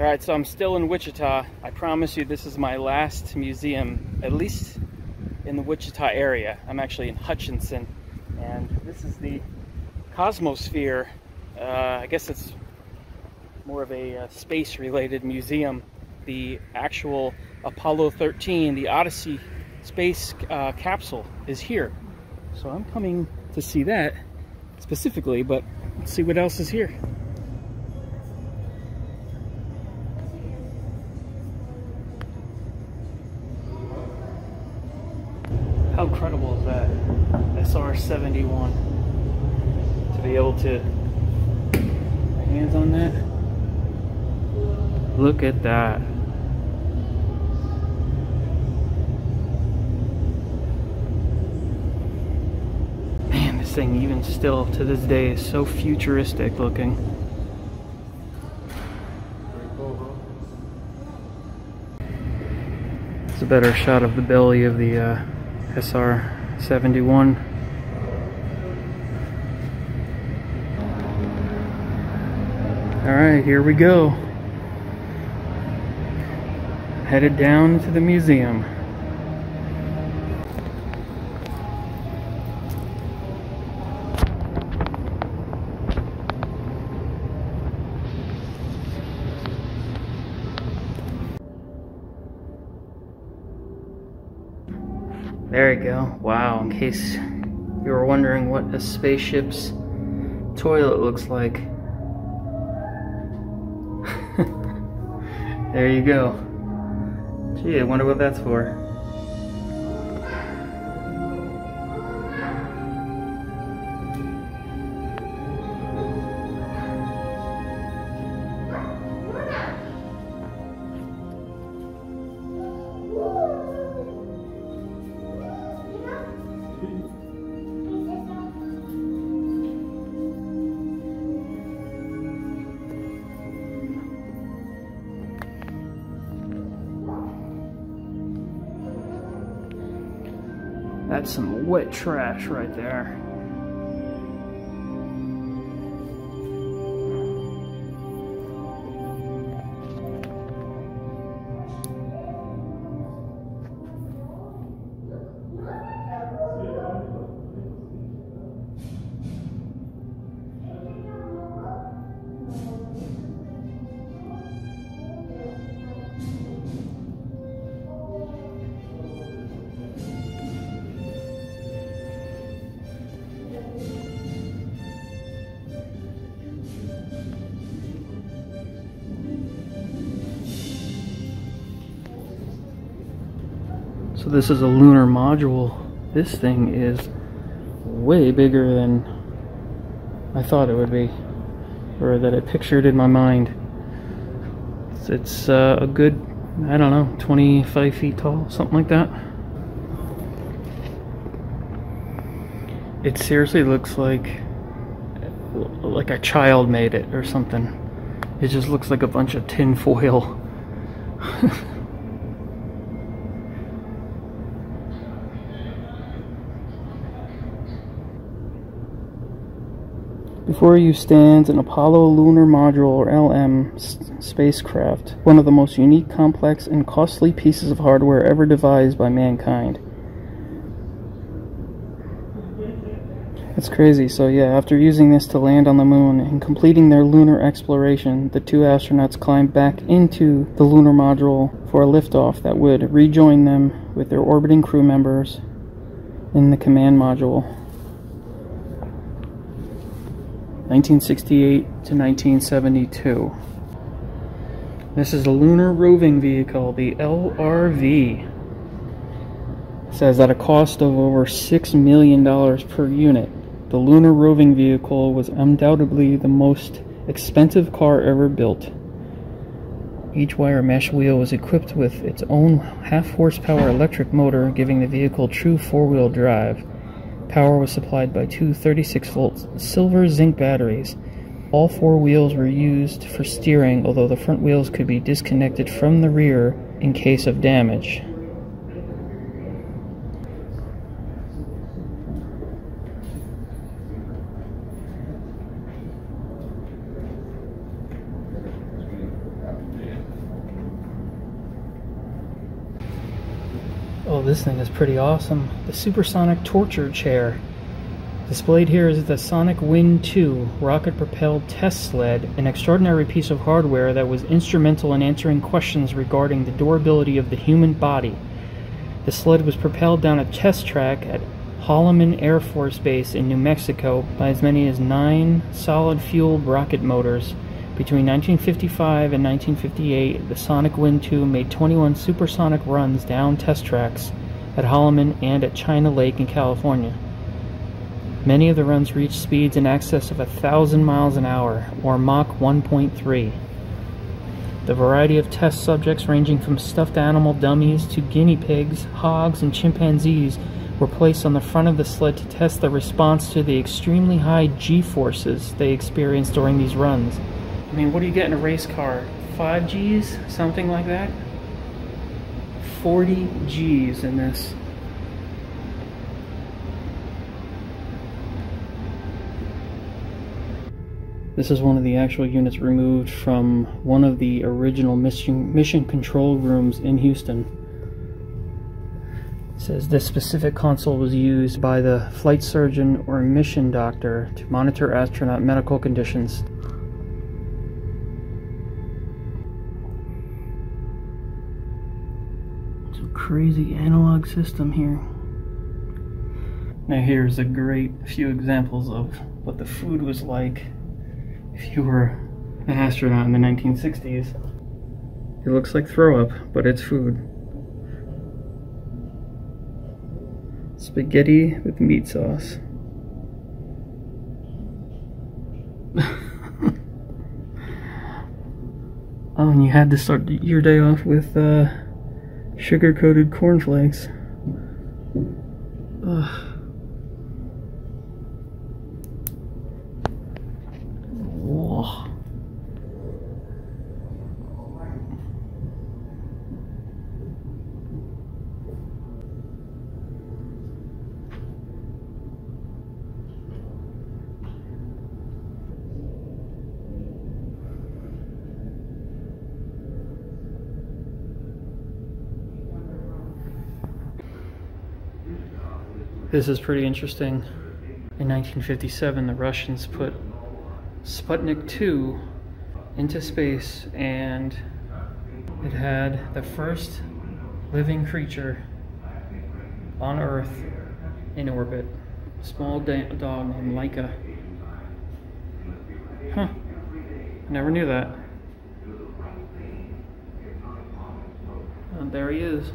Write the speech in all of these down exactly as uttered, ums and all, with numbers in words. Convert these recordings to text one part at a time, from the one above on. All right, so I'm still in Wichita. I promise you this is my last museum, at least in the Wichita area. I'm actually in Hutchinson, and this is the Cosmosphere. Uh, I guess it's more of a uh, space-related museum. The actual Apollo thirteen, the Odyssey space uh, capsule is here. So I'm coming to see that specifically, but let's see what else is here. How incredible is that? S R seventy-one. To be able to put my hands on that. Look at that. Man, this thing even still to this day is so futuristic looking. It's a better shot of the belly of the uh, S R seventy-one. Alright, here we go. Headed down to the museum. There you go. Wow, in case you were wondering what a spaceship's toilet looks like. There you go. Gee, I wonder what that's for. That's some wet trash right there. So this is a lunar module. This thing is way bigger than I thought it would be, or that I pictured in my mind. It's, it's uh, a good, I don't know, twenty-five feet tall, something like that. It seriously looks like like a child made it or something. It just looks like a bunch of tin foil. Before you stands an Apollo Lunar Module, or L M, spacecraft, one of the most unique, complex, and costly pieces of hardware ever devised by mankind. That's crazy. So yeah, after using this to land on the moon and completing their lunar exploration, the two astronauts climbed back into the lunar module for a liftoff that would rejoin them with their orbiting crew members in the command module. nineteen sixty-eight to nineteen seventy-two. This is a lunar roving vehicle, the L R V. It says at a cost of over six million dollars per unit, the lunar roving vehicle was undoubtedly the most expensive car ever built. Each wire mesh wheel was equipped with its own half-horsepower electric motor, giving the vehicle true four-wheel drive. Power was supplied by two thirty-six volt silver zinc batteries. All four wheels were used for steering, although the front wheels could be disconnected from the rear in case of damage. Oh, this thing is pretty awesome. The supersonic torture chair. Displayed here is the Sonic Wind two rocket-propelled test sled, an extraordinary piece of hardware that was instrumental in answering questions regarding the durability of the human body. The sled was propelled down a test track at Holloman Air Force Base in New Mexico by as many as nine solid-fueled rocket motors. Between nineteen fifty-five and nineteen fifty-eight, the Sonic Wind two made twenty-one supersonic runs down test tracks at Holloman and at China Lake in California. Many of the runs reached speeds in excess of a thousand miles an hour, or Mach one point three. The variety of test subjects, ranging from stuffed animal dummies to guinea pigs, hogs, and chimpanzees, were placed on the front of the sled to test the response to the extremely high G-forces they experienced during these runs. I mean, what do you get in a race car? five G's? Something like that? forty G's in this. This is one of the actual units removed from one of the original mission, mission control rooms in Houston. It says this specific console was used by the flight surgeon or mission doctor to monitor astronaut medical conditions. It's a crazy analog system here. Now here's a great few examples of what the food was like if you were an astronaut in the nineteen sixties. It looks like throw up, but it's food. Spaghetti with meat sauce. Oh, and you had to start your day off with uh, sugar-coated cornflakes. Ugh. This is pretty interesting. In nineteen fifty-seven, the Russians put Sputnik two into space, and it had the first living creature on Earth in orbit. A small dog named Laika. Huh. I never knew that. And there he is.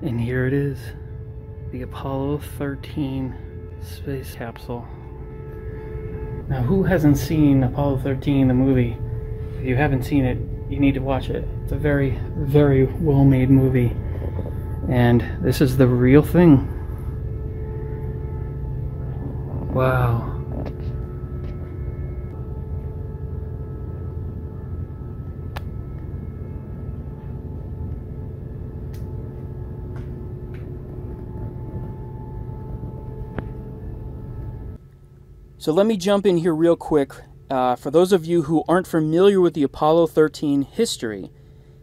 And here it is, the Apollo thirteen space capsule. Now, who hasn't seen Apollo thirteen, the movie? If you haven't seen it, you need to watch it. It's a very, very well-made movie. And this is the real thing. Wow. So let me jump in here real quick. Uh, for those of you who aren't familiar with the Apollo thirteen history,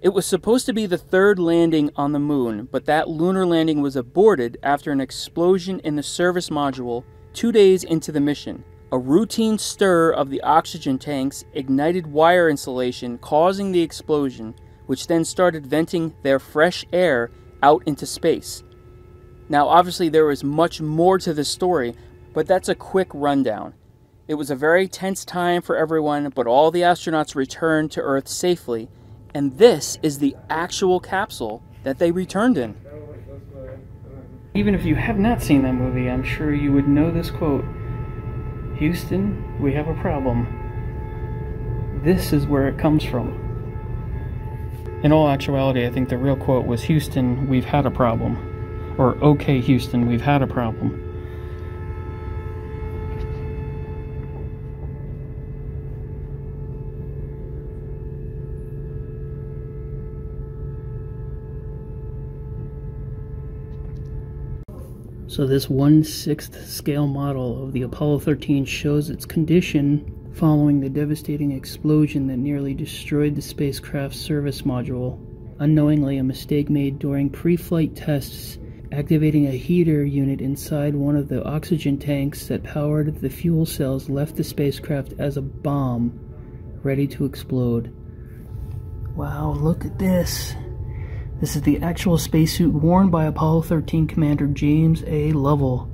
it was supposed to be the third landing on the moon, but that lunar landing was aborted after an explosion in the service module two days into the mission. A routine stir of the oxygen tanks ignited wire insulation, causing the explosion, which then started venting their fresh air out into space. Now, obviously, there was much more to this story, but that's a quick rundown. It was a very tense time for everyone, but all the astronauts returned to Earth safely, and this is the actual capsule that they returned in. Even if you have not seen that movie, I'm sure you would know this quote. Houston, we have a problem. This is where it comes from. In all actuality, I think the real quote was, Houston, we've had a problem. Or, okay, Houston, we've had a problem. So this one sixth scale model of the Apollo thirteen shows its condition following the devastating explosion that nearly destroyed the spacecraft's service module. Unknowingly, a mistake made during pre-flight tests activating a heater unit inside one of the oxygen tanks that powered the fuel cells left the spacecraft as a bomb, ready to explode. Wow, look at this. This is the actual spacesuit worn by Apollo thirteen Commander James A. Lovell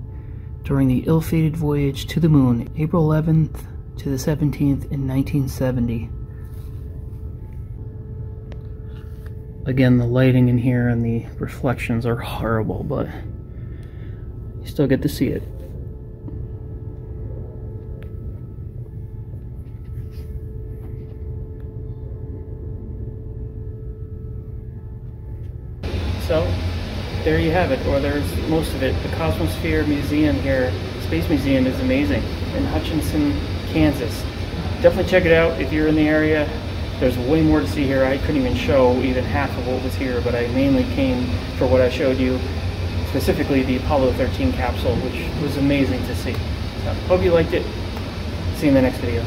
during the ill-fated voyage to the moon, April eleventh to the seventeenth in nineteen seventy. Again, the lighting in here and the reflections are horrible, but you still get to see it. So, there you have it, or there's most of it. The Cosmosphere Museum here, Space Museum, is amazing in Hutchinson, Kansas. Definitely check it out if you're in the area. There's way more to see here. I couldn't even show even half of what was here, but I mainly came for what I showed you, specifically the Apollo thirteen capsule, which was amazing to see. So, hope you liked it. See you in the next video.